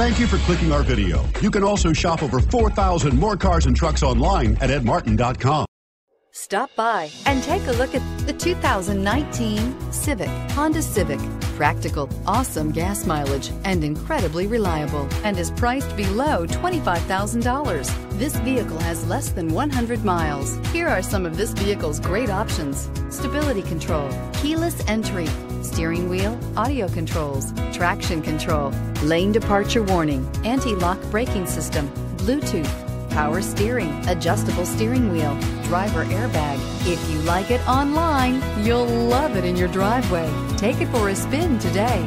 Thank you for clicking our video. You can also shop over 4,000 more cars and trucks online at edmartin.com. Stop by and take a look at the 2019 Civic, Honda Civic. Practical, awesome gas mileage, and incredibly reliable, and is priced below $25,000. This vehicle has less than 100 miles. Here are some of this vehicle's great options: stability control, keyless entry, steering wheel audio controls, traction control, lane departure warning, anti-lock braking system, Bluetooth, power steering, adjustable steering wheel, driver airbag. If you like it online, you'll love it in your driveway. Take it for a spin today.